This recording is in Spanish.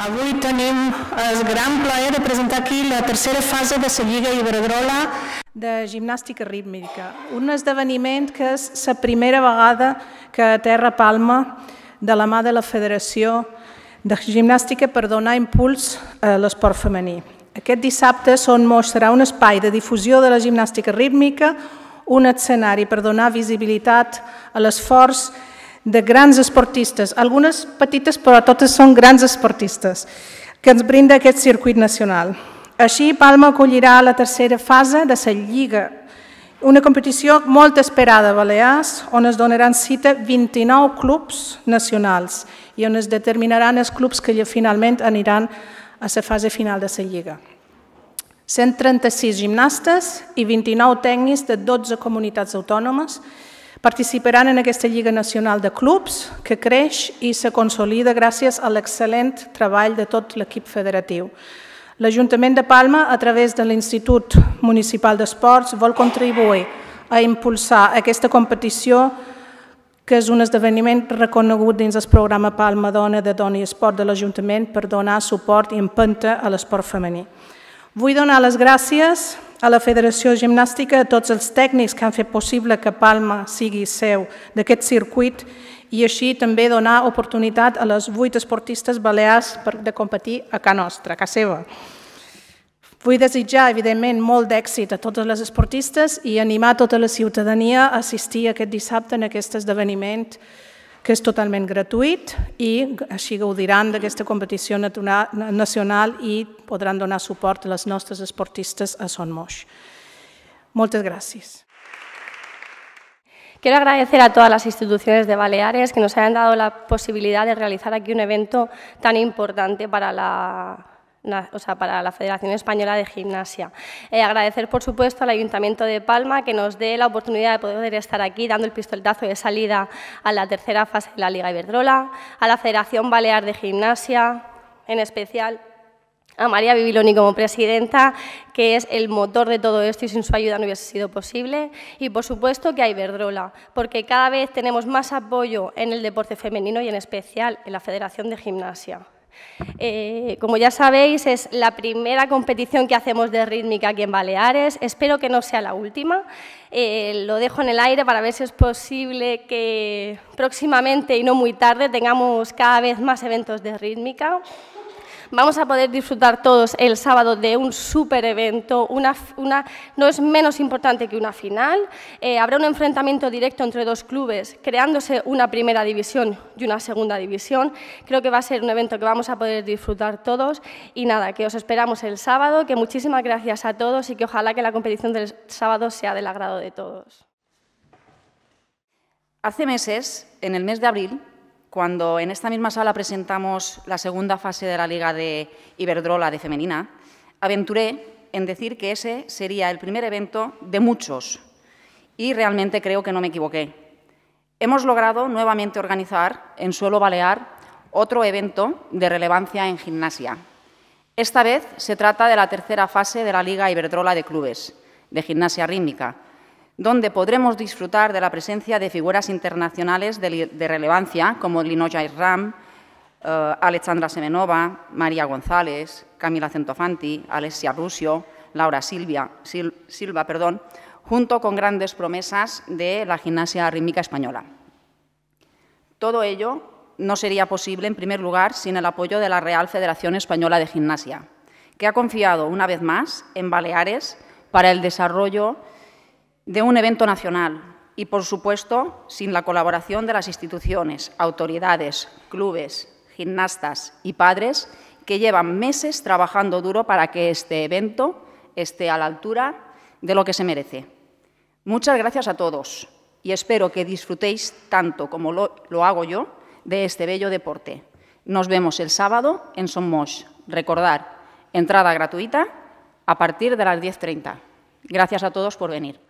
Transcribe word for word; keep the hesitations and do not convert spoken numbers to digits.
Avui tenim el gran plaer de presentar aquí la tercera fase de la Lliga Iberdrola de gimnàstica rítmica, un esdeveniment que és la primera vegada que aterra Palma de la mà de la Federació de Gimnàstica per donar impuls a l'esport femení. Aquest dissabte Son Moix serà un espai de difusió de la gimnàstica rítmica, un escenari per donar visibilitat a l'esforç de grans esportistes, algunes petites però totes són grans esportistes, que ens brinda aquest circuit nacional. Així, Palma acollirà la tercera fase de la Lliga, una competició molt esperada a Balears, on es donaran cita vint-i-nou clubs nacionals i on es determinaran els clubs que finalment aniran a la fase final de la Lliga. cent trenta-sis gimnastes i vint-i-nou tècnics de dotze comunitats autònomes participaran en aquesta Lliga Nacional de Clubs que creix i se consolida gràcies a l'excel·lent treball de tot l'equip federatiu. L'Ajuntament de Palma, a través de l'Institut Municipal d'Esports, vol contribuir a impulsar aquesta competició, que és un esdeveniment reconegut dins el programa PALMADONA de Dona i Esport de l'Ajuntament per donar suport i empenta a l'esport femení. Vull donar les gràcies a la Federació Gimnàstica, a tots els tècnics que han fet possible que Palma sigui seu d'aquest circuit i així també donar oportunitat a les vuit esportistes balears de competir a casa nostra, a casa seva. Vull desitjar, evidentment, molt d'èxit a totes les esportistes i animar tota la ciutadania a assistir aquest dissabte en aquest esdeveniment que és totalment gratuït i així gaudiran d'aquesta competició nacional i podran donar suport a les nostres esportistes a Son Moix. Moltes gràcies. Quiero agradecer a todas las instituciones de Baleares que nos hayan dado la posibilidad de realizar aquí un evento tan importante para la... O sea, para la Federación Española de Gimnasia. Eh, agradecer, por supuesto, al Ayuntamiento de Palma que nos dé la oportunidad de poder estar aquí dando el pistoletazo de salida a la tercera fase de la Liga Iberdrola, a la Federación Balear de Gimnasia, en especial a María Bibiloni como presidenta, que es el motor de todo esto y sin su ayuda no hubiese sido posible. Y, por supuesto, que a Iberdrola, porque cada vez tenemos más apoyo en el deporte femenino y, en especial, en la Federación de Gimnasia. Eh, como ya sabéis, es la primera competición que hacemos de rítmica aquí en Baleares. Espero que no sea la última. Eh, lo dejo en el aire para ver si es posible que próximamente y no muy tarde tengamos cada vez más eventos de rítmica. Vamos a poder disfrutar todos el sábado de un súper evento, una, una, no es menos importante que una final. Eh, habrá un enfrentamiento directo entre dos clubes, creándose una primera división y una segunda división. Creo que va a ser un evento que vamos a poder disfrutar todos. Y nada, que os esperamos el sábado, que muchísimas gracias a todos y que ojalá que la competición del sábado sea del agrado de todos. Hace meses, en el mes de abril, cuando en esta misma sala presentamos la segunda fase de la Liga de Iberdrola de Femenina, aventuré en decir que ese sería el primer evento de muchos y realmente creo que no me equivoqué. Hemos logrado nuevamente organizar en suelo balear otro evento de relevancia en gimnasia. Esta vez se trata de la tercera fase de la Liga Iberdrola de Clubes de Gimnasia Rítmica, donde podremos disfrutar de la presencia de figuras internacionales de, de relevancia como Linoy Jairam, eh, Alexandra Semenova, María González, Camila Centofanti, Alessia Russo, Laura Silva, Sil, Silva perdón, junto con grandes promesas de la gimnasia rítmica española. Todo ello no sería posible, en primer lugar, sin el apoyo de la Real Federación Española de Gimnasia, que ha confiado una vez más en Baleares para el desarrollo de un evento nacional y, por supuesto, sin la colaboración de las instituciones, autoridades, clubes, gimnastas y padres que llevan meses trabajando duro para que este evento esté a la altura de lo que se merece. Muchas gracias a todos y espero que disfrutéis tanto como lo, lo hago yo de este bello deporte. Nos vemos el sábado en Son Moix. Recordar, entrada gratuita a partir de las diez y media. Gracias a todos por venir.